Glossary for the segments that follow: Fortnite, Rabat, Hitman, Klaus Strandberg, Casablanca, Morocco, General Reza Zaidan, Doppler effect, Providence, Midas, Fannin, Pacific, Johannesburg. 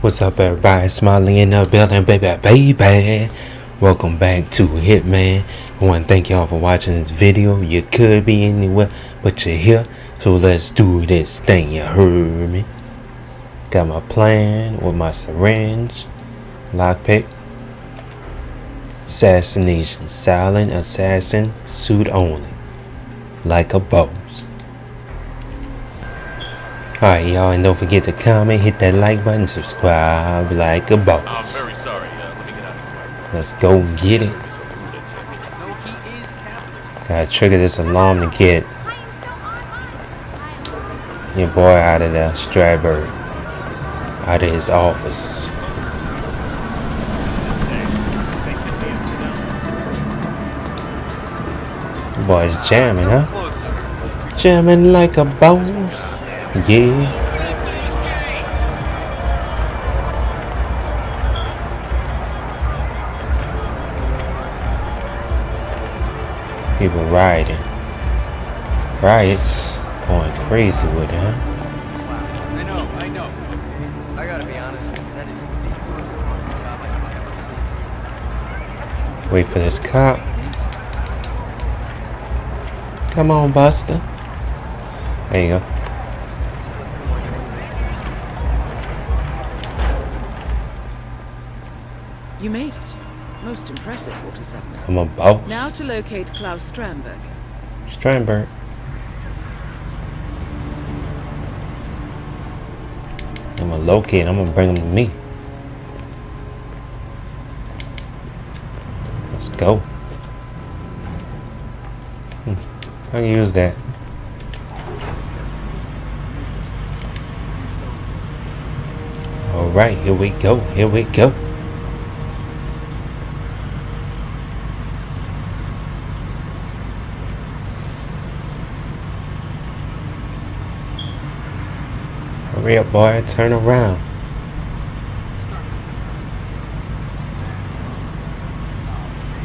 What's up, everybody? Smiley in the building, baby. Welcome back to Hitman. I want to thank y'all for watching this video. You could be anywhere, but you're here. So let's do this thing, you heard me? Got my plan with my syringe, lockpick, assassination, silent assassin, suit only, like a bow. Alright, y'all, and don't forget to comment, hit that like button, subscribe like a boss. I'm very sorry. Let me get out of the way. Let's go get it. Gotta trigger this alarm to get your boy out of the Strandberg, out of his office. Your boy's jamming, huh? Jamming like a boss. Yeah. People rioting. Riots going crazy with it, huh? I know. I gotta be honest with you. Wait for this cop. Come on, Buster. There you go. You made it. Most impressive, 47. I'm a boss. Now to locate Klaus Strandberg. I'm gonna locate. I'm gonna bring him to me. Let's go. I can use that. All right, here we go. Hurry up, boy, turn around.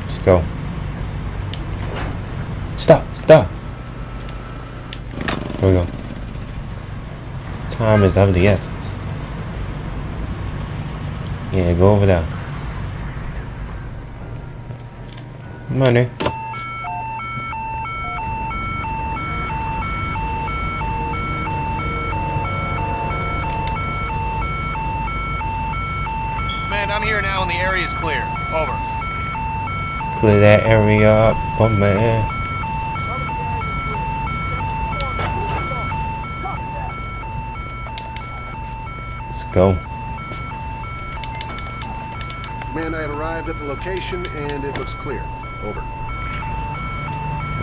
Let's go. Stop. Here we go. Time is of the essence. Yeah, go over there. Money. Is clear. Over. Clear that area up for me. Let's go. Man, I have arrived at the location and it looks clear. Over.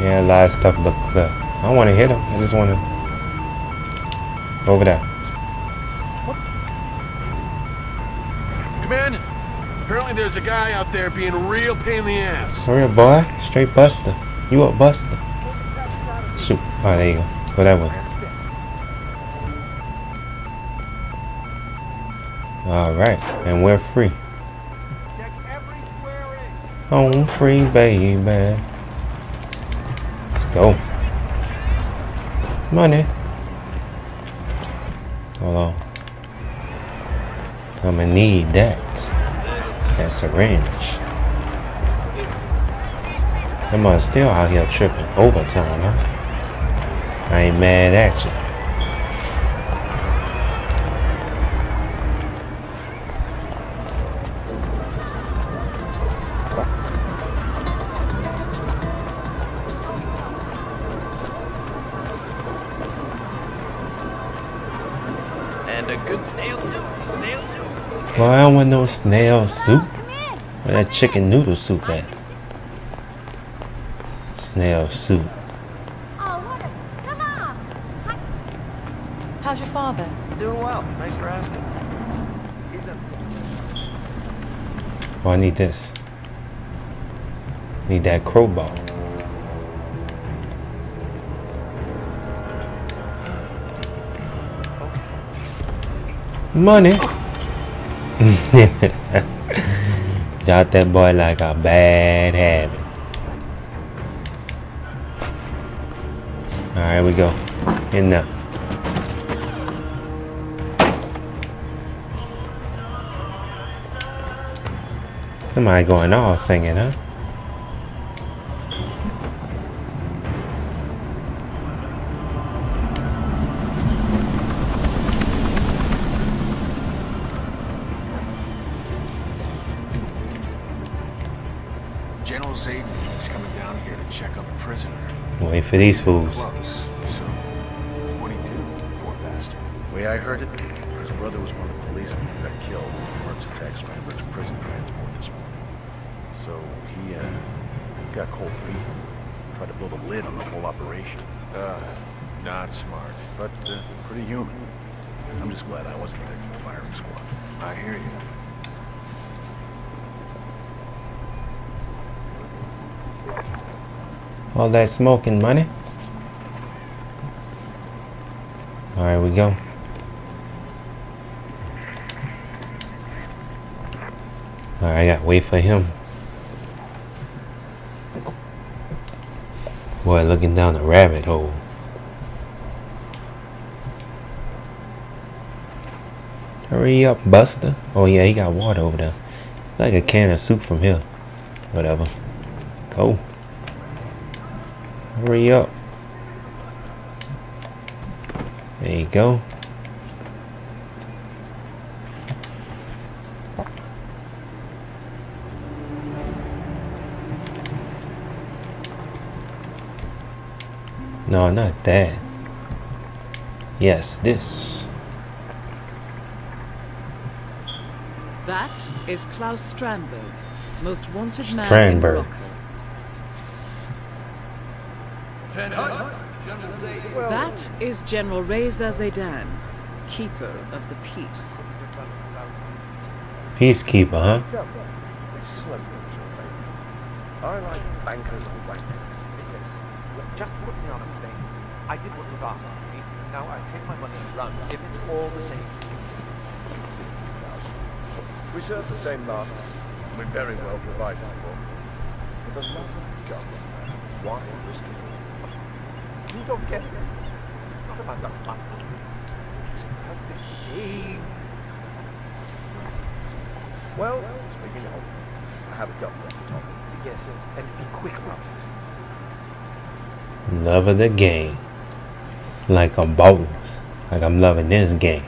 Yeah, a lot of stuff look clear. I don't want to hit him. I just want to go over there. Command. Apparently there's a guy out there being a real pain in the ass. Hurry up, boy. Straight Buster. You up, Buster. Shoot. Alright, there you go. Go that way. Alright, and we're free. Home free, baby. Let's go. Money. Hold on. I'm gonna need that. That syringe. Them are still out here tripping overtime, huh? I ain't mad at you. And a good snail soup. Well, I don't want no snail soup. Where that chicken noodle soup at? Snail soup. How's your father? Doing well. Thanks for asking. Oh, I need this. Need that crowbar. Money. Got that boy like a bad habit. Alright, we go. In now. Somebody going all singing, huh? General Zaidan is coming down here to check up a prisoner. Wait for these fools. So, what do you do? Poor bastard. The way I heard it, his brother was one of the policemen who got killed when Marks attacked Strandberg's prison transport this morning. So he got cold feet and tried to build a lid on the whole operation. Not smart, but pretty human. I'm just glad I wasn't there for the firing squad. I hear you. All that smoking money. All right, we go. All right, I gotta wait for him. Boy, looking down the rabbit hole. Hurry up, Buster. Oh yeah, he got water over there. Like a can of soup from here. Whatever. Cool. Hurry up. There you go. No, not that. Yes, this. That is Klaus Strandberg, most wanted man in Morocco. That is General Reza Zaidan, keeper of the peace. Peacekeeper, huh? I like bankers and bankers. Just put me on a plane. I did what was asked of me. Now I take my money and run, if it's all the same. We serve the same master. We're very well provided for. For the love of God, why risk it? You don't get it. It's not about the money. It's about the game. Well, speaking of, I have a government to talk about. Yes, and be quick about it. Loving the game. Like a boss. Like I'm loving this game.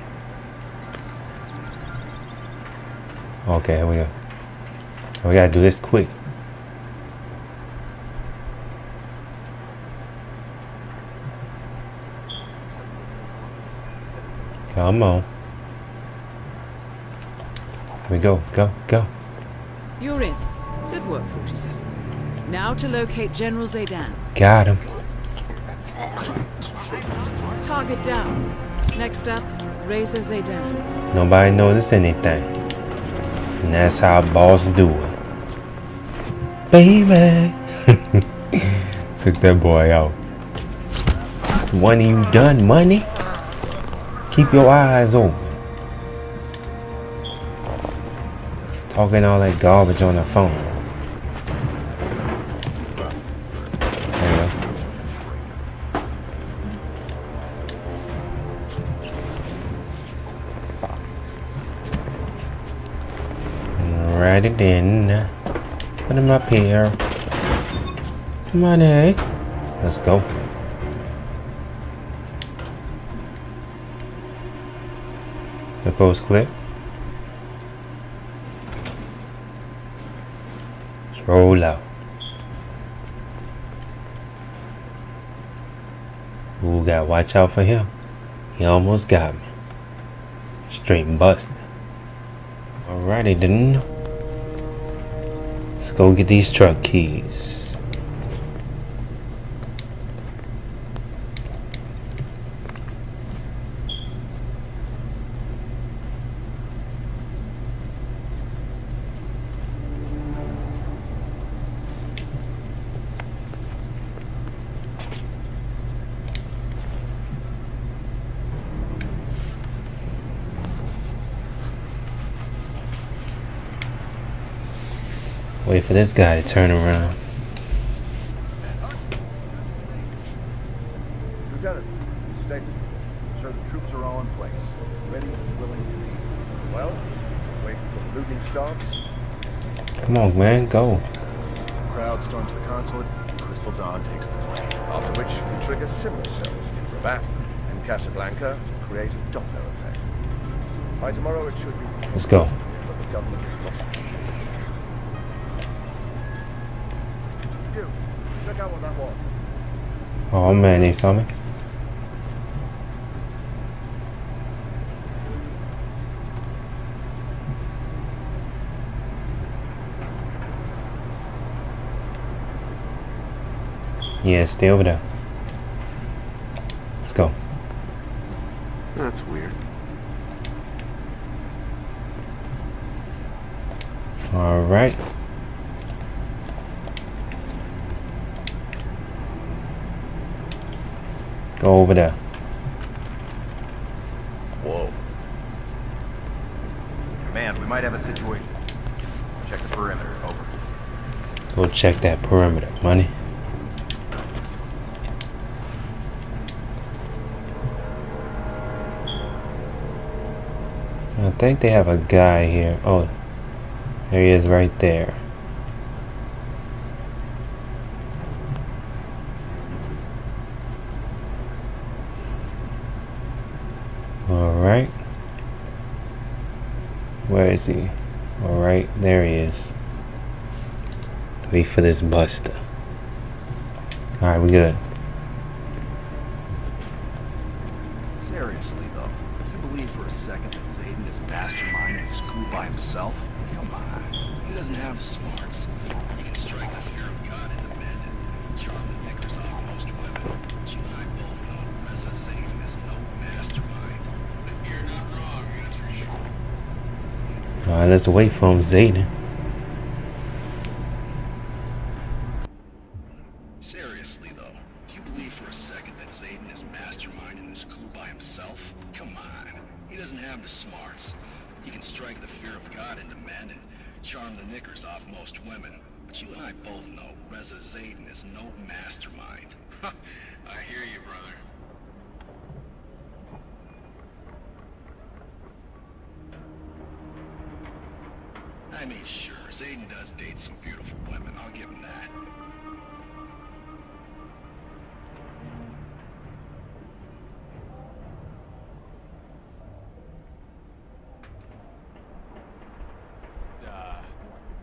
Okay, here we go. We gotta do this quick. Come on. Here we go, go, go. You're in. Good work, 47. Now to locate General Zaidan. Got him. Target down. Next up, Reza Zaidan. Nobody noticed anything. And that's how boss do it. Baby. Took that boy out. When are you done, money? Keep your eyes open. Talking all that garbage on the phone. There you go. Write it in. Put him up here. Money. Let's go. The post clip. Let's roll out. Ooh, gotta watch out for him. He almost got me. Straight bust. Alrighty then. Let's go get these truck keys. Wait for this guy to turn around. Lieutenant, state. Sir, the troops are all in place. Ready and willing to leave. Well, wait for the looting stops. Come on, man, go. Crowd storms the consulate. Crystal Dawn takes the plane, after which we trigger similar cells in Rabat and Casablanca to create a Doppler effect. By tomorrow it should be. Let's go. But the government is not. You, look out on that wall. Oh man, he saw me. Yeah, stay over there. Let's go. That's weird. All right. Go over there. Whoa. Command, we might have a situation. Check the perimeter, over. Go check that perimeter, money. I think they have a guy here. Oh, there he is right there. All right. Where is he? All right, there he is. Wait for this buster. All right, we good. Seriously, though, do you believe for a second that Zaidan is masterminding his coup by himself? Come on, he doesn't have smarts. He can strike the fear of God into men and charm the knickers off most women. But you and I both know Reza Zaidan is no mastermind. But you're not wrong, that's for sure. All right, let's wait for him, Zaidan. I mean, sure, Zaidan does date some beautiful women, I'll give him that.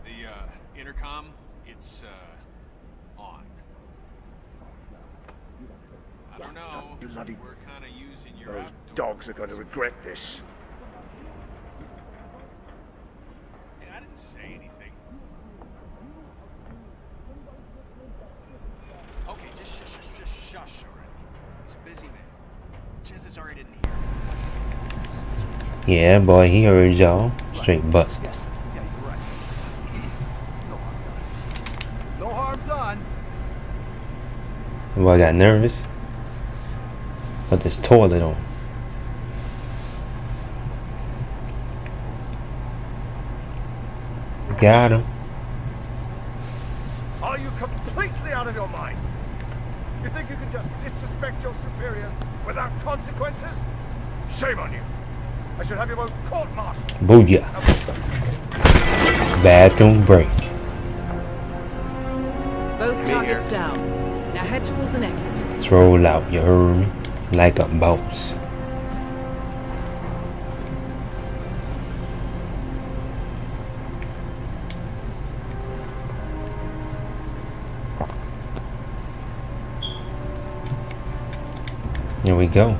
The intercom, it's, on. I don't know, we're kinda using your outdoor... Those dogs are gonna regret this. Say anything. Okay, just shush already. He's a busy man. Chances are he didn't hear me. Yeah, boy, he heard y'all. Straight busters. Yeah, you're right. No harm done. Well, I got nervous. Put this toilet on. Got him. Are you completely out of your minds? You think you can just disrespect your superiors without consequences? Shame on you. I should have you both court-martialed. Booyah. Bathroom break. Both targets down. Now head towards an exit. Let's roll out, you heard me? Like a boss. Here we go.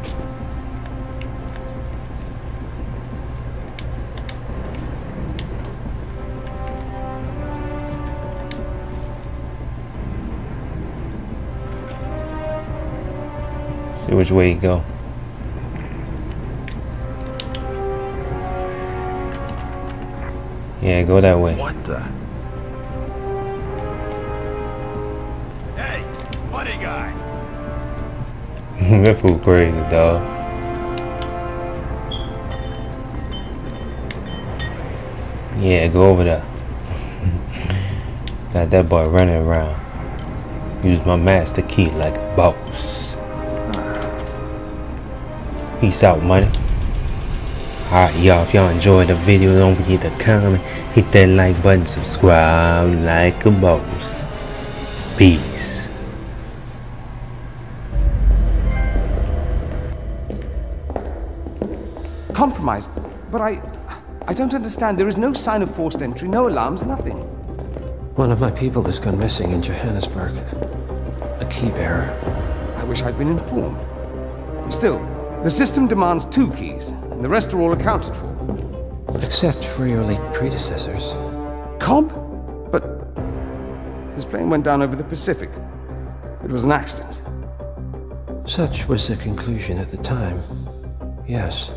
See which way you go. Yeah, go that way. What the? Hey, funny guy. That fool crazy, dog. Yeah, go over there. Got that boy running around. Use my master key like a boss. Peace out, money. Alright y'all, if y'all enjoyed the video, don't forget to comment, hit that like button, subscribe like a boss. Peace. Compromised, but I don't understand. There is no sign of forced entry, no alarms, nothing. One of my people has gone missing in Johannesburg. A key bearer. I wish I'd been informed. Still, the system demands 2 keys, and the rest are all accounted for. Except for your late predecessors. Comp? But his plane went down over the Pacific. It was an accident. Such was the conclusion at the time. Yes.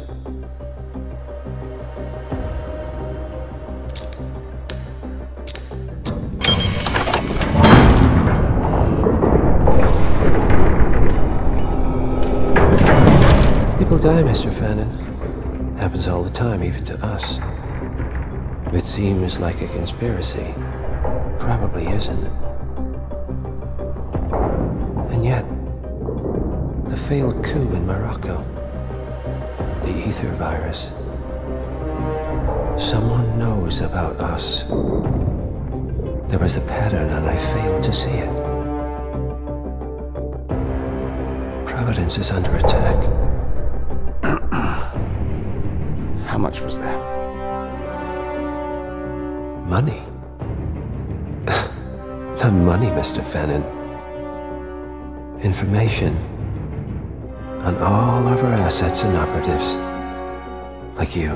Die, Mr. Fannin. Happens all the time, even to us. If it seems like a conspiracy, probably isn't. And yet, the failed coup in Morocco, the ether virus. Someone knows about us. There was a pattern and I failed to see it. Providence is under attack. How much was there? Money? Not money, Mr. Fannin. Information on all of our assets and operatives, like you.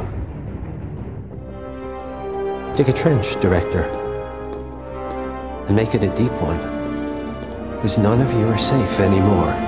Dig a trench, Director, and make it a deep one, because none of you are safe anymore.